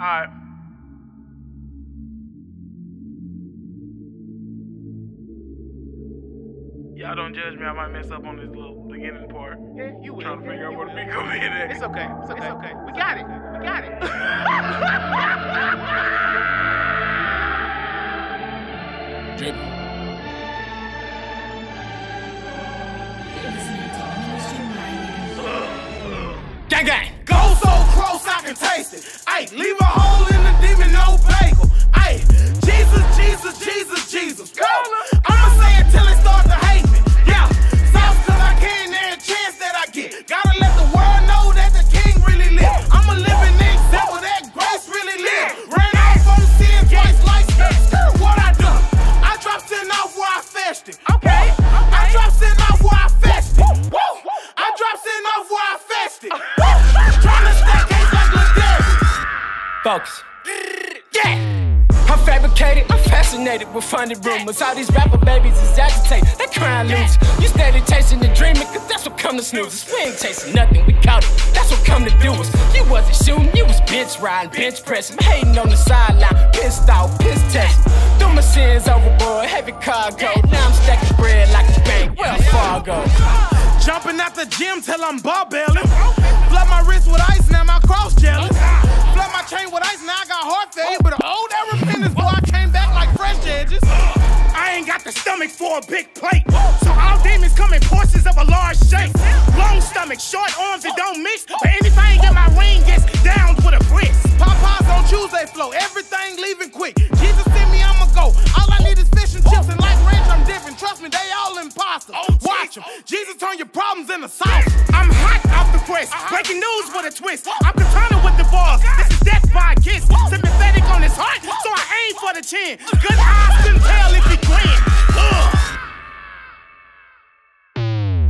Alright. Y'all don't judge me, I might mess up on this little beginning part. Yeah, you will. Trying to figure out where the beat comes in at. It's okay, it's okay. It's okay. We got it. We got it. JB. Gang gang! Go so close I can taste it. Ayy, leave a hole in the demon, no bagel. Ayy, Jesus, Jesus, Jesus, Jesus. I'ma say it till it starts to hate me. Yeah, sauce till I can, every chance that I get. Gotta let the world know that the king really lives. I'm a living example that grace really lives. Ran off from sin twice like this. What I done? I dropped sin off where I fetched it. Okay, I dropped sin off where I fetched it. I dropped sin off where I fetched it. Focus. Yeah! I'm fabricated, I'm fascinated with funded rumors. All these rapper babies is agitated, they crying loose. You steady chasing the dreaming, cause that's what come to snoozes. We ain't chasing nothing, we caught it, that's what come to do us. You wasn't shooting, you was bench riding, bench pressing. Hating on the sideline, pissed off, piss testing. Threw my sins overboard, heavy cargo. Now I'm stacking bread like a bank, where I'm Fargo. Jumping out the gym till I'm barbelling. Flood my wrist with ice, now my cross jelly. Flood my chain with ice, now I got heart failure. But the old repentance, boy, I came back like fresh edges. I ain't got the stomach for a big plate. So all demons come in portions of a large shape. Long stomach, short arms, it don't mix. But anything in my ring gets down with a brick. Popeyes on Tuesday flow, everything leaving quick. Jesus send me, I'ma go. All I need is fish and chips and like ranch, I'm different. Trust me, they all imposters. Watch them. Jesus turn your problems into sauce. I'm hot off the press, breaking news with a twist. I'm contending with the bars. This is death by a kiss. Sympathetic on his heart, so I aim for the chin. Good eyes can tell if he grin.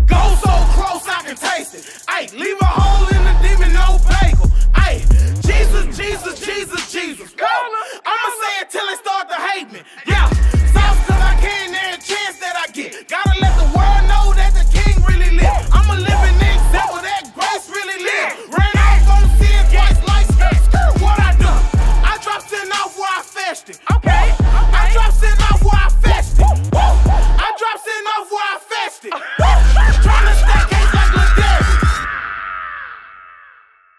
Go so close I can taste it. Ayy, leave a hole in the demon, no bagel. Ayy, Jesus, Jesus, Jesus, Jesus. I'ma say it till it start to hate me. Yeah, sauce till I can, every chance that I get. Gotta let the world know that the king really lives. I'm a living example that grace really lives. Ran off on sin twice like this. What I done? I dropped sin off where I fetched it. Okay, I dropped sin off where I fetched it. I dropped sin off where I fetched it. Tryna stack case like Ladarius.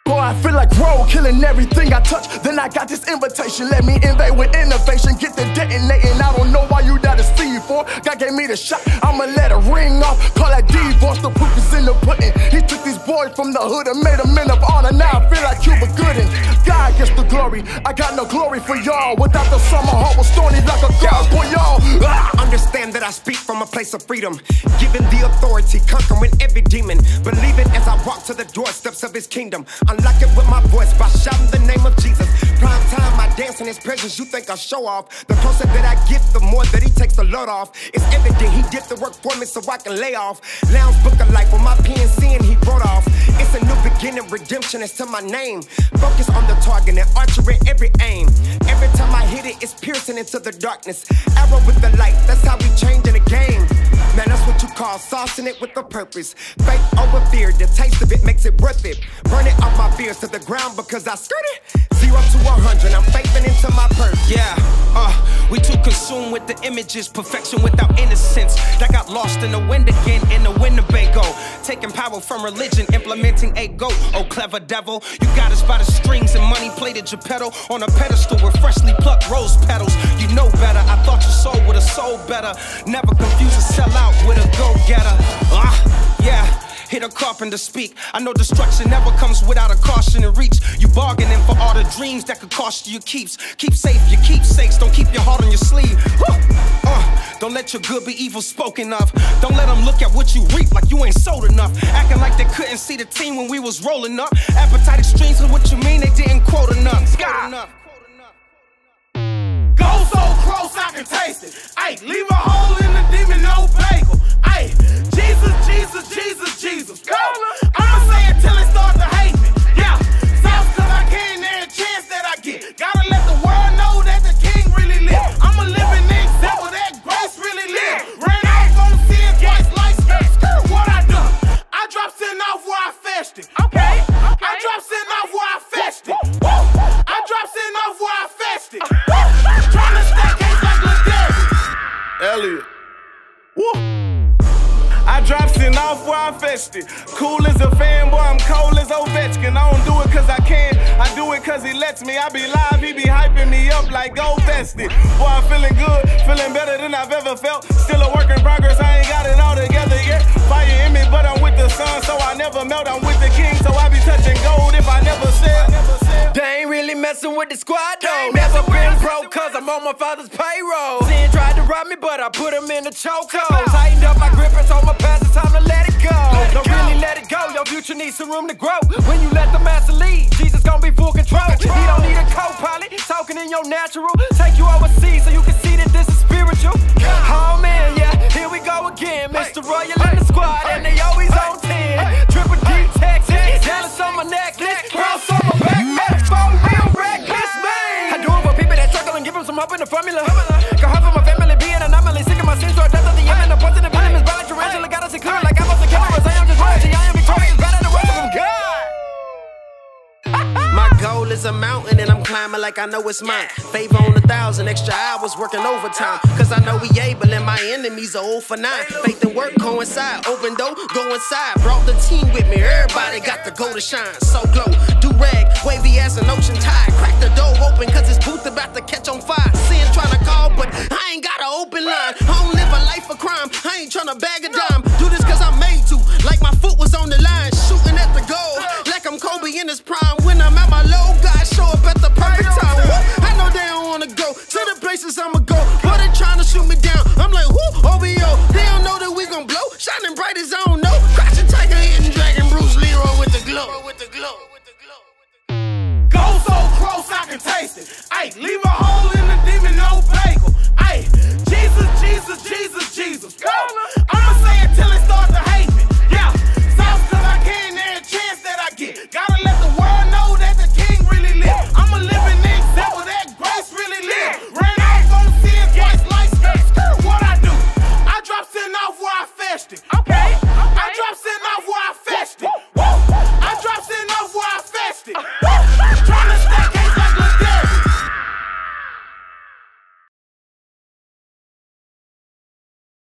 Boy, I feel like road killing everything I touch. Then I got this invitation, let me invade with innovation. Get the detonating, I don't know why you not a C for. God gave me the shot, I'ma let it ring off. Call that divorce, the proof is in the pudding. He took these boys from the hood and made them men of honor. Now I feel like Cuba Gooding. God gets the glory, I got no glory for y'all. Without the summer, heart was stony like a god for y'all. Understand that I speak from a place of freedom, given the authority, conquering every demon. Believe it as I walk to the doorsteps of his kingdom. Unlock it with my voice by shouting the name of Jesus. Prime time, I dance in his presence, you think I show off. The closer that I get, the more that he takes the load off. It's evident he did the work for me so I can lay off. Lounge book of life with my pen seeing he brought off. It's a new beginning, redemption is to my name. Focus on the target and archery every aim. Every time I hit it, it's piercing into the darkness. Arrow with the light, that's how we changing the game. Man, that's what you call saucing it with a purpose. Faith over fear, the taste of it makes it worth it. Burn it off my fears to the ground because I skirt it. 0 to 100, I'm faithing into my purse. Yeah, we too consumed with the images. Perfection without innocence. That got lost in the wind again in the Winnebago. Taking power from religion, implementing a goat. Oh, clever devil, you got us by the strings and money plated Geppetto on a pedestal with freshly plucked rose petals. You know better, I thought your soul would have sold better. Never confuse a sellout with a go-getter. Yeah, hit a carpenter speak. I know destruction never comes without a caution and reach. You bargaining for all the dreams that could cost you your keeps. Keep safe your keepsakes, don't keep your heart on your sleeve. Don't let your good be evil spoken of. Don't let them look at what you reap like you ain't sold enough. Acting like they couldn't see the team when we was rolling up. Appetite extremes with what you mean they didn't quote enough. Go so close I can taste it. Ayy, leave a hole in the demon, no bagel. Ayy, Jesus, Jesus, Jesus, Jesus. I'ma say it till it starts to hate me. Yeah, sauce till I can, every chance that I get. Gotta let the world know that the king really lives. I'm a living example that grace really lives. Ran off on sin twice like this. What I done? I dropped sin off where I fetched it. Okay, I dropped sin off where I fetched it. I dropped sin Elliot. Woo. I drops it off where I'm fested. Cool as a fanboy, I'm cold as Ovechkin. I don't do it cause I can, I do it cause he lets me. I be live, he be hyping me up like gold vested. Boy, I'm feeling good, feeling better than I've ever felt. Still a work in progress, I ain't got it all together yet. Fire in me, but I'm with the sun, so I never melt. I'm with the king, so I be touching gold if I never sell. They ain't really messing with the squad though. Never been broke cause I'm on my father's payroll. Sin tried to rob me, but I put him in the chokehold. Tightened up my grip and told my past it's time to let it go. Don't really let it go. Your future needs some room to grow. When you let the master lead, Jesus gon' be full control. He don't need a co-pilot, talking in your natural. Take you overseas so you can see that this is spiritual. Oh man, yeah, here we go again. Mr. Royal in the squad and they always on 10. Triple D Texas, jealous on my necklace. Cross on my back, match for real reckless, man. I do it for people that struggle and give them some hope in the formula. Got hope for my family, be an anomaly. Sick of my sins, so I death of the end and the poison of venom is blind. Tarantula got us clear like I'm on the cameras. I am just royalty, I am victorious, better than the rest of them. God! My goal is a mountain and I'm climbing like I know it's mine. Favor on 1,000 extra hours working overtime. Cause I know we able and my enemies are 0 for 9. Faith and work coincide, open door, go inside. Brought the team with me, everybody got to go to shine. So glow, do-rag, wavy as an ocean tide. Crack the door open cause it's booth about to catch on fire. Sin trying to call but I ain't got an open line. I don't live a life of crime, I ain't trying to bag a dime. Do this cause I'm made to, like my foot was on the line. Shooting at the goal, like I'm Kobe in his prime. When I'm at my low, God show up at the perfect time. Woo. I know they don't wanna go to the places I'ma go, but they tryna shoot me down. I'm like, whoo, OBO. They don't know that we gon' blow, shining bright as I don't know. Crouching tiger, hitting dragon, Bruce Leroy with the glow. Go so close, I can taste it. Ayy, leave a hole in the demon, no bagel. Ayy, Jesus, Jesus, Jesus, Jesus. Go.